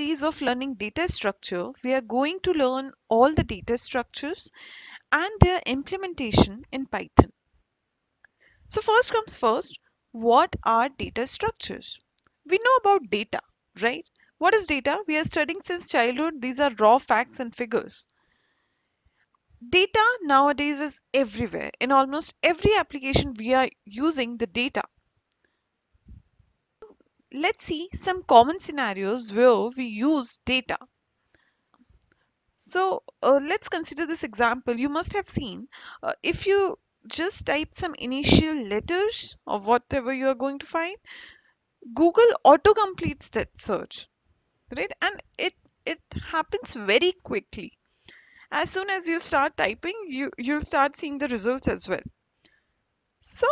series of learning data structure, we are going to learn all the data structures and their implementation in Python. So first comes first, what are data structures? We know about data, right? What is data? We are studying since childhood. These are raw facts and figures. Data nowadays is everywhere. In almost every application, we are using the data. Let's see some common scenarios where we use data. So let's consider this example. You must have seen if you just type some initial letters or whatever you are going to find, Google auto completes that search, right? And it happens very quickly. As soon as you start typing, you'll start seeing the results as well. So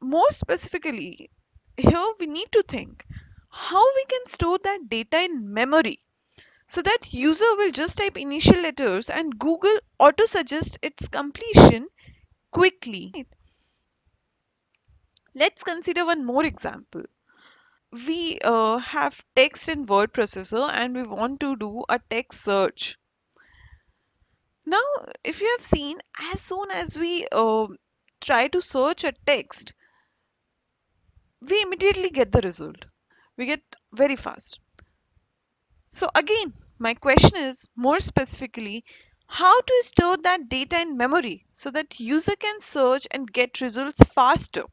more specifically, here we need to think how we can store that data in memory so that user will just type initial letters and Google auto suggests its completion quickly. Let's consider one more example. We have text in word processor and we want to do a text search. Now, if you have seen, as soon as we try to search a text, we immediately get the result. We get very fast. So again, my question is more specifically, how to store that data in memory so that user can search and get results faster?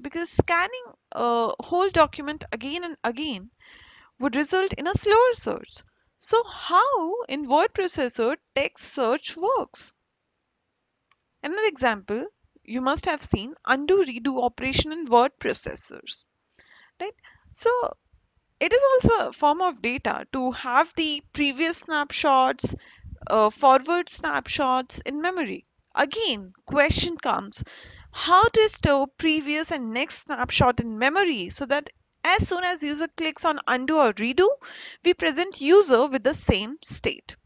Because scanning a whole document again and again would result in a slower search. So how in word processor text search works? Another example, you must have seen undo redo operation in word processors, right? So it is also a form of data to have the previous snapshots, forward snapshots in memory. Again, question comes, how to store previous and next snapshot in memory so that as soon as user clicks on undo or redo, we present user with the same state.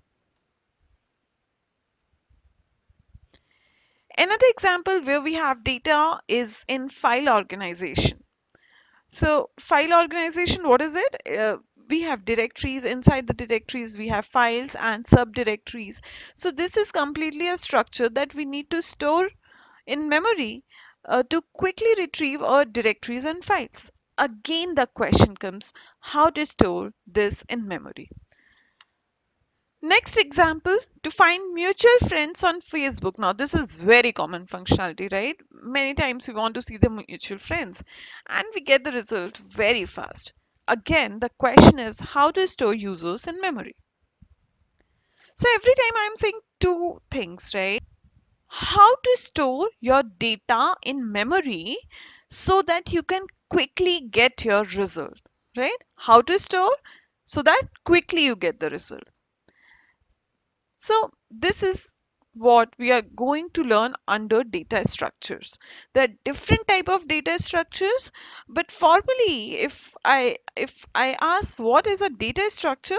Another example where we have data is in file organization. So file organization, what is it? We have directories. Inside the directories, we have files and subdirectories. So this is completely a structure that we need to store in memory to quickly retrieve our directories and files. Again, the question comes, how to store this in memory? Next example, to find mutual friends on Facebook. Now, this is very common functionality, right? Many times we want to see the mutual friends and we get the result very fast. Again, the question is how to store users in memory. So every time I'm saying two things, right? How to store your data in memory so that you can quickly get your result, right? How to store so that quickly you get the result. So this is what we are going to learn under data structures. There are different type of data structures, but formally, if I ask what is a data structure,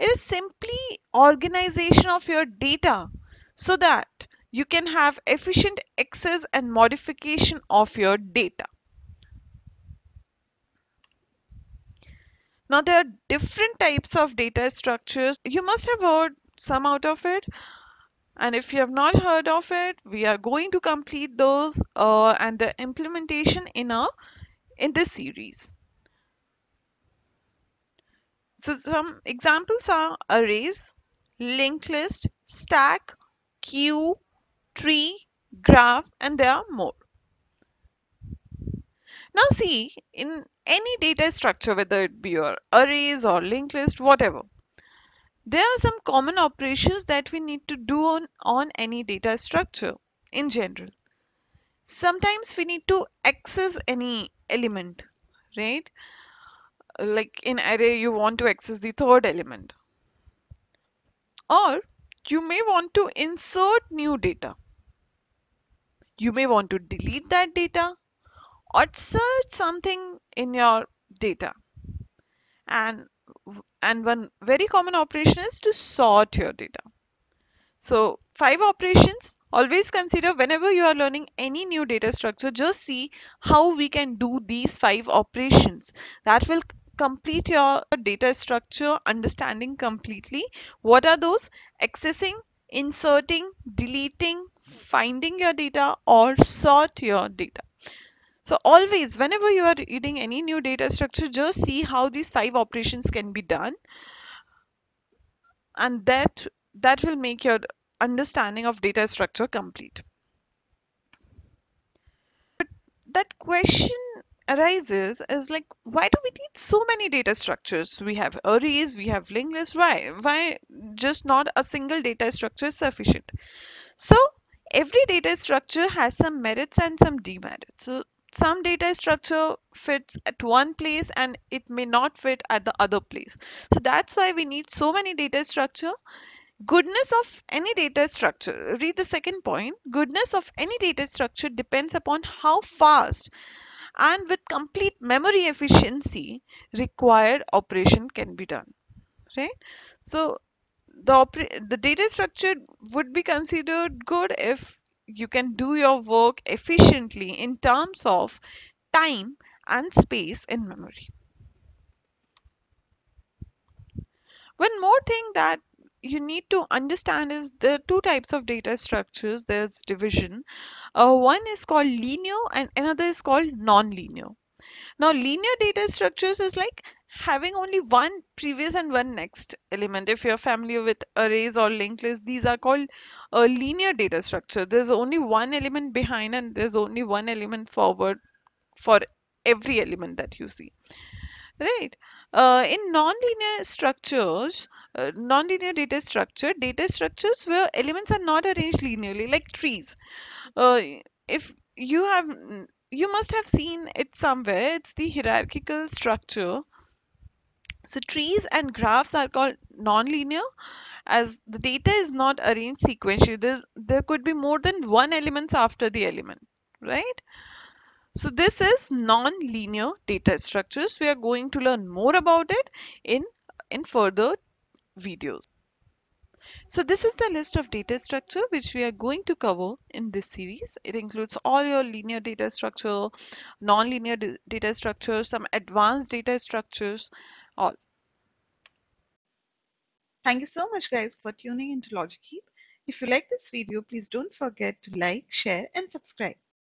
it is simply organization of your data so that you can have efficient access and modification of your data. Now there are different types of data structures. You must have heard some out of it, and if you have not heard of it, we are going to complete those and the implementation in this series. So some examples are arrays, linked list, stack, queue, tree, graph, and there are more. Now see, in any data structure, whether it be your arrays or linked list, whatever, there are some common operations that we need to do on any data structure in general. Sometimes we need to access any element, right? Like in array, you want to access the third element. Or you may want to insert new data. You may want to delete that data or search something in your data. And one very common operation is to sort your data. So 5 operations. Always consider whenever you are learning any new data structure, just see how we can do these 5 operations. That will complete your data structure understanding completely. What are those? Accessing, inserting, deleting, finding your data, or sort your data. So always, whenever you are reading any new data structure, just see how these 5 operations can be done, and that will make your understanding of data structure complete. But that question arises is like, why do we need so many data structures? We have arrays, we have linked lists. Why just not a single data structure is sufficient? So every data structure has some merits and some demerits. So some data structure fits at one place and it may not fit at the other place. So that's why we need so many data structure. Goodness of any data structure, read the second point, goodness of any data structure depends upon how fast and with complete memory efficiency required operation can be done, right? So the data structure would be considered good if you can do your work efficiently in terms of time and space in memory. One more thing that you need to understand is there are 2 types of data structures. There's division. One is called linear and another is called non-linear. Now linear data structures is like having only one previous and one next element. If you're familiar with arrays or linked lists, these are called a linear data structure. There's only one element behind and there's only one element forward for every element that you see, right? In non-linear structures, non-linear data structures where elements are not arranged linearly, like trees. If you have, you must have seen it somewhere. It's the hierarchical structure. So trees and graphs are called non-linear as the data is not arranged sequentially. There could be more than one element after the element, right? So this is non-linear data structures. We are going to learn more about it in further videos. So this is the list of data structure which we are going to cover in this series. It includes all your linear data structure, non-linear data structures, some advanced data structures, all. Thank you so much guys for tuning into Logic Heap. If you like this video, please don't forget to like, share and subscribe.